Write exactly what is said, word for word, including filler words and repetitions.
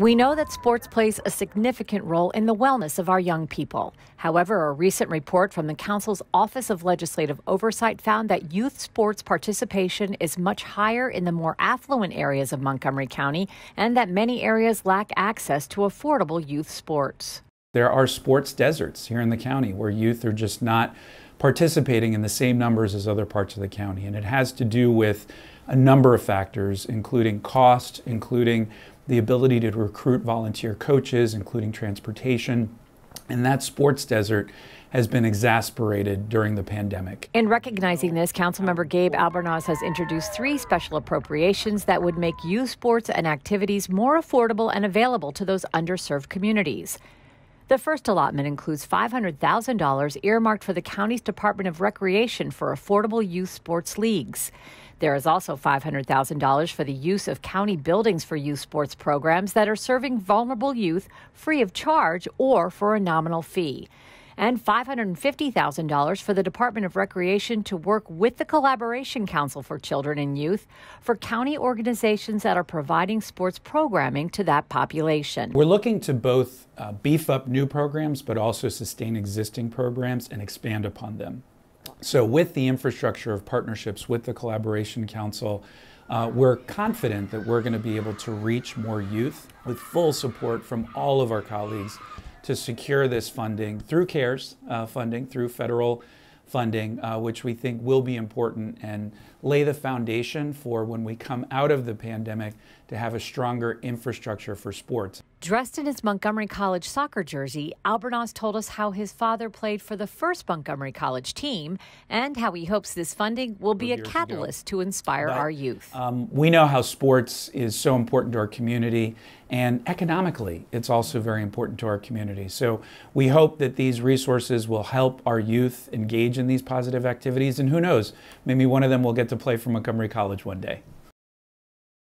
We know that sports plays a significant role in the wellness of our young people. However, a recent report from the Council's Office of Legislative Oversight found that youth sports participation is much higher in the more affluent areas of Montgomery County and that many areas lack access to affordable youth sports. There are sports deserts here in the county where youth are just not participating in the same numbers as other parts of the county, and it has to do with a number of factors, including cost, including the ability to recruit volunteer coaches, including transportation. And that sports desert has been exacerbated during the pandemic. In recognizing this, Councilmember Gabe Albornoz has introduced three special appropriations that would make youth sports and activities more affordable and available to those underserved communities. The first allotment includes five hundred thousand dollars earmarked for the county's Department of Recreation for affordable youth sports leagues. There is also five hundred thousand dollars for the use of county buildings for youth sports programs that are serving vulnerable youth free of charge or for a nominal fee, and five hundred fifty thousand dollars for the Department of Recreation to work with the Collaboration Council for Children and Youth for county organizations that are providing sports programming to that population. We're looking to both uh, beef up new programs, but also sustain existing programs and expand upon them. So with the infrastructure of partnerships with the Collaboration Council, uh, we're confident that we're going to be able to reach more youth with full support from all of our colleagues to secure this funding through CARES uh, funding, through federal funding, uh, which we think will be important and lay the foundation for when we come out of the pandemic to have a stronger infrastructure for sports. Dressed in his Montgomery College soccer jersey, Albornoz told us how his father played for the first Montgomery College team and how he hopes this funding will be a catalyst ago. to inspire but, our youth. Um, we know how sports is so important to our community, and economically it's also very important to our community. So we hope that these resources will help our youth engage in these positive activities, and who knows, maybe one of them will get to play for Montgomery College one day.